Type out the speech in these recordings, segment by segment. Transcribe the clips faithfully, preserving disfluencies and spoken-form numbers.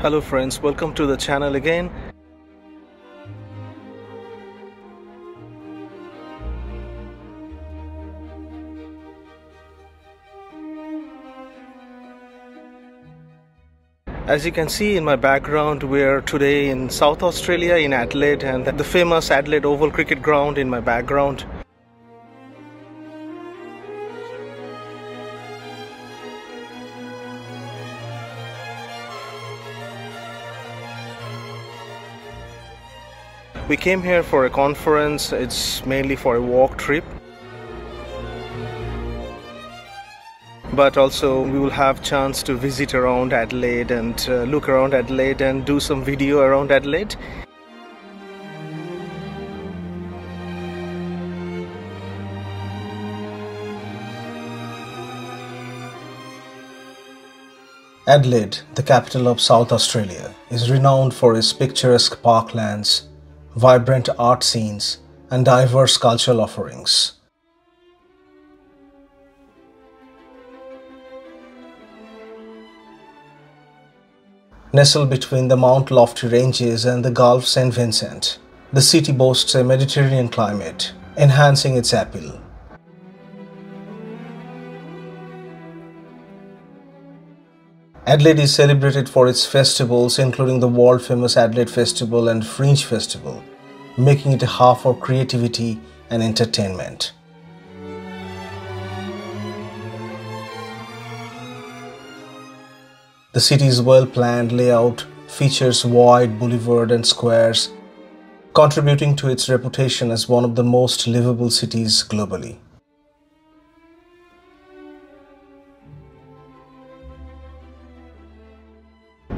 Hello friends, welcome to the channel again. As you can see in my background, we're today in South Australia in Adelaide, and the famous Adelaide Oval cricket ground in my background. We came here for a conference. It's mainly for a walk trip, but also we will have chance to visit around Adelaide and uh, look around Adelaide and do some video around Adelaide. Adelaide, the capital of South Australia, is renowned for its picturesque parklands, vibrant art scenes, and diverse cultural offerings. Nestled between the Mount Lofty Ranges and the Gulf Saint Vincent, the city boasts a Mediterranean climate, enhancing its appeal. Adelaide is celebrated for its festivals, including the world-famous Adelaide Festival and Fringe Festival, making it a hub for creativity and entertainment. The city's well-planned layout features wide boulevards and squares, contributing to its reputation as one of the most livable cities globally.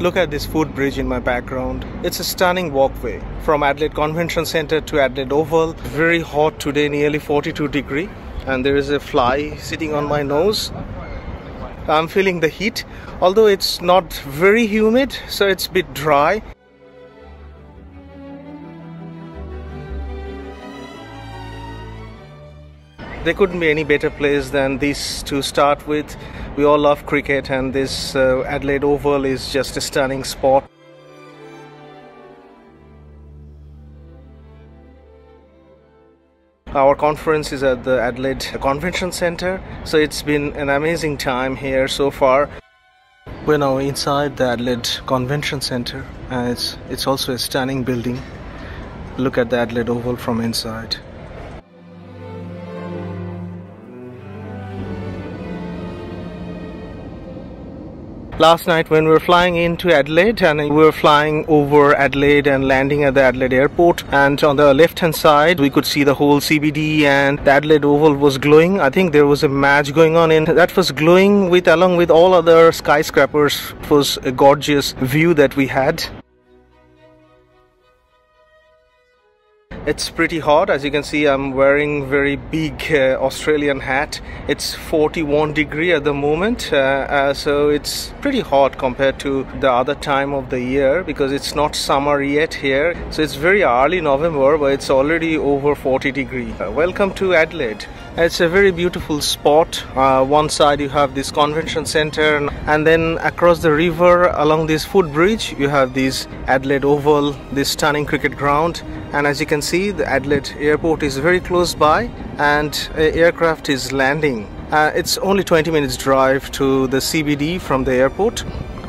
Look at this footbridge in my background. It's a stunning walkway from Adelaide Convention Centre to Adelaide Oval. Very hot today, nearly forty-two degrees, and there is a fly sitting on my nose. I'm feeling the heat, although it's not very humid, so it's a bit dry. There couldn't be any better place than this to start with. We all love cricket, and this uh, Adelaide Oval is just a stunning spot. Our conference is at the Adelaide Convention Centre, so it's been an amazing time here so far. We're now inside the Adelaide Convention Centre, and it's, it's also a stunning building. Look at the Adelaide Oval from inside. Last night when we were flying into Adelaide, and we were flying over Adelaide and landing at the Adelaide Airport, and on the left hand side we could see the whole C B D, and the Adelaide Oval was glowing. I think there was a match going on and that was glowing with along with all other skyscrapers. It was a gorgeous view that we had. It's pretty hot. As you can see, I'm wearing very big uh, Australian hat. It's forty-one degrees at the moment, uh, uh, so it's pretty hot compared to the other time of the year, because it's not summer yet here. So it's very early November, but it's already over forty degrees. Uh, welcome to Adelaide. It's a very beautiful spot. Uh, one side you have this convention center, and then across the river along this footbridge you have this Adelaide Oval, this stunning cricket ground, and as you can see, the Adelaide Airport is very close by, and uh, aircraft is landing. Uh, it's only twenty minutes drive to the C B D from the airport,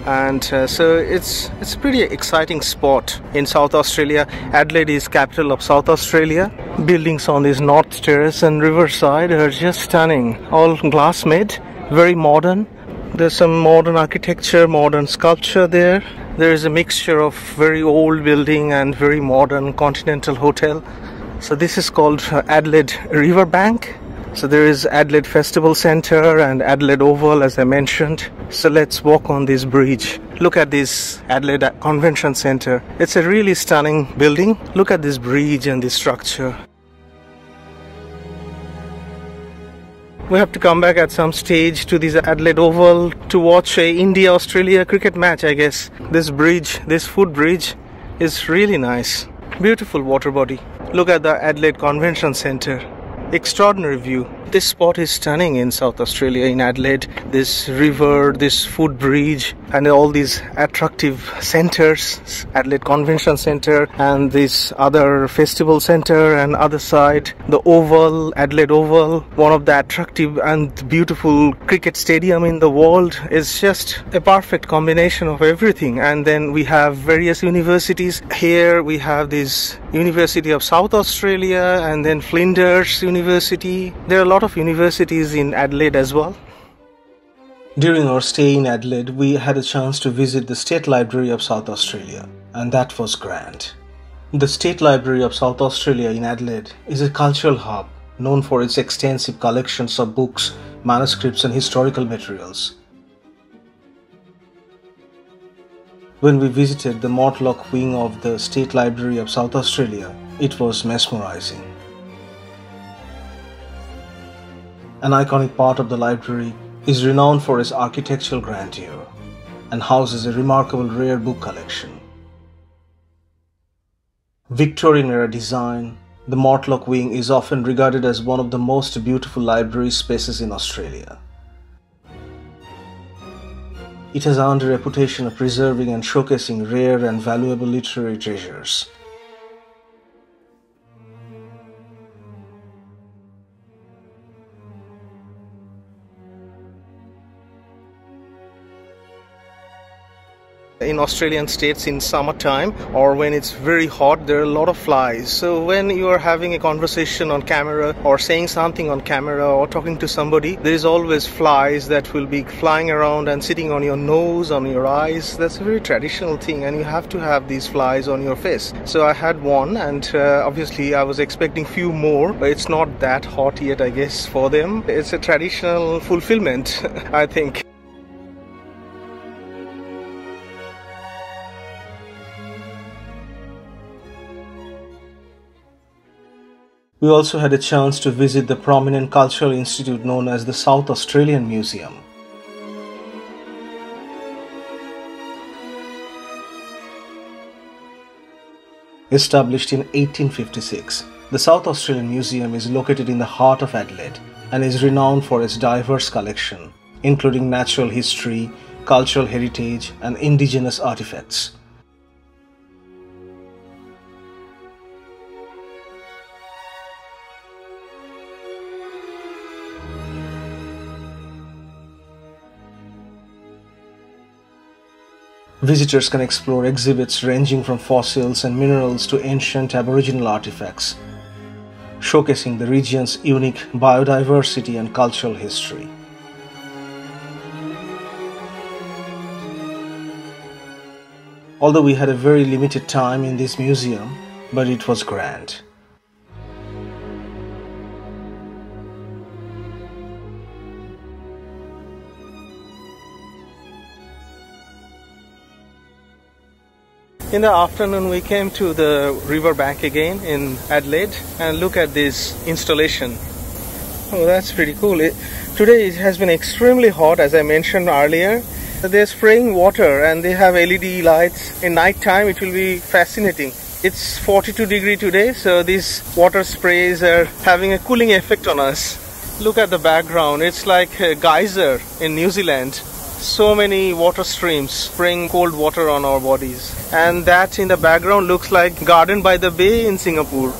and uh, so it's it's a pretty exciting spot in South Australia. Adelaide is capital of South Australia. Buildings on this north terrace and riverside are just stunning. All glass made, very modern. There's some modern architecture, modern sculpture there. There is a mixture of very old building and very modern continental hotel. So this is called Adelaide Riverbank. So there is Adelaide Festival Centre and Adelaide Oval, as I mentioned. So let's walk on this bridge. Look at this Adelaide Convention Centre. It's a really stunning building. Look at this bridge and this structure. We have to come back at some stage to this Adelaide Oval to watch a India-Australia cricket match, I guess. This bridge, this footbridge, is really nice. Beautiful water body. Look at the Adelaide Convention Centre. Extraordinary view. This spot is stunning in South Australia, in Adelaide. This river, this footbridge, and all these attractive centres, Adelaide Convention Centre and this other festival centre, and other side, the Oval, Adelaide Oval, one of the attractive and beautiful cricket stadium in the world. It's just a perfect combination of everything. And then we have various universities. Here we have this University of South Australia and then Flinders University. There are a lot of universities in Adelaide as well. During our stay in Adelaide, we had a chance to visit the State Library of South Australia, and that was grand. The State Library of South Australia in Adelaide is a cultural hub known for its extensive collections of books, manuscripts and historical materials. When we visited the Mortlock wing of the State Library of South Australia, it was mesmerizing. An iconic part of the library is renowned for its architectural grandeur and houses a remarkable rare book collection. Victorian-era design, the Mortlock wing is often regarded as one of the most beautiful library spaces in Australia. It has earned a reputation of preserving and showcasing rare and valuable literary treasures. In Australian states in summertime or when it's very hot, there are a lot of flies. So when you are having a conversation on camera or saying something on camera or talking to somebody, there is always flies that will be flying around and sitting on your nose, on your eyes. That's a very traditional thing, and you have to have these flies on your face. So I had one, and uh, obviously I was expecting few more, but it's not that hot yet, I guess, for them. It's a traditional fulfillment, I think. We also had a chance to visit the prominent cultural institute known as the South Australian Museum. Established in eighteen fifty-six, the South Australian Museum is located in the heart of Adelaide and is renowned for its diverse collection, including natural history, cultural heritage, and indigenous artifacts. Visitors can explore exhibits ranging from fossils and minerals to ancient Aboriginal artifacts, showcasing the region's unique biodiversity and cultural history. Although we had a very limited time in this museum, but it was grand. In the afternoon we came to the riverbank again in Adelaide, and look at this installation. Oh, that's pretty cool. It, today it has been extremely hot, as I mentioned earlier. They're spraying water and they have L E D lights. In night time it will be fascinating. It's forty-two degrees today, so these water sprays are having a cooling effect on us. Look at the background, it's like a geyser in New Zealand. So many water streams spraying cold water on our bodies, and that in the background looks like Garden by the Bay in Singapore.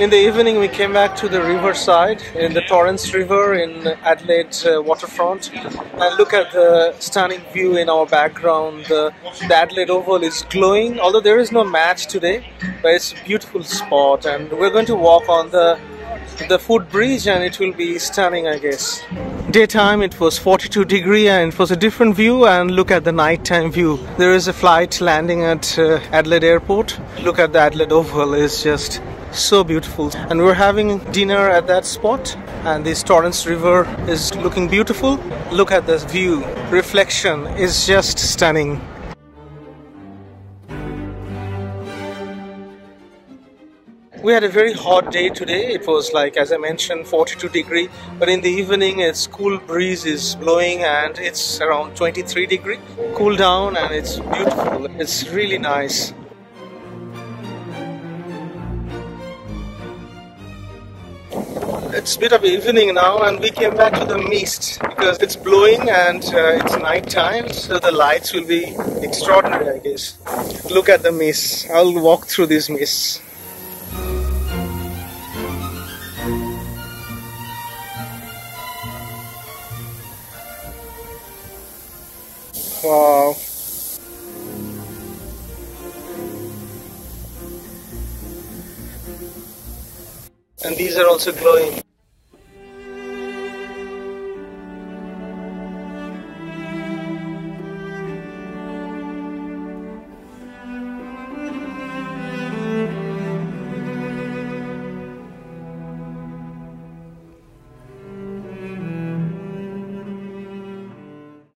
In the evening we came back to the riverside in the Torrens River in Adelaide uh, waterfront, and look at the stunning view in our background. The, the Adelaide Oval is glowing, although there is no match today, but it's a beautiful spot, and we're going to walk on the, the footbridge and it will be stunning, I guess. Daytime it was forty-two degrees and it was a different view, and look at the nighttime view. There is a flight landing at uh, Adelaide Airport. Look at the Adelaide Oval, it's just so beautiful, and we're having dinner at that spot, and this Torrens River is looking beautiful. Look at this view, reflection is just stunning. We had a very hot day today. It was, like as I mentioned, forty-two degree, but in the evening it's cool breeze is blowing and it's around twenty-three degree. Cool down and it's beautiful. It's really nice. It's a bit of evening now and we came back to the mist because it's blowing and uh, it's night time, so the lights will be extraordinary, I guess. Look at the mist. I'll walk through these mists. Wow. And these are also glowing.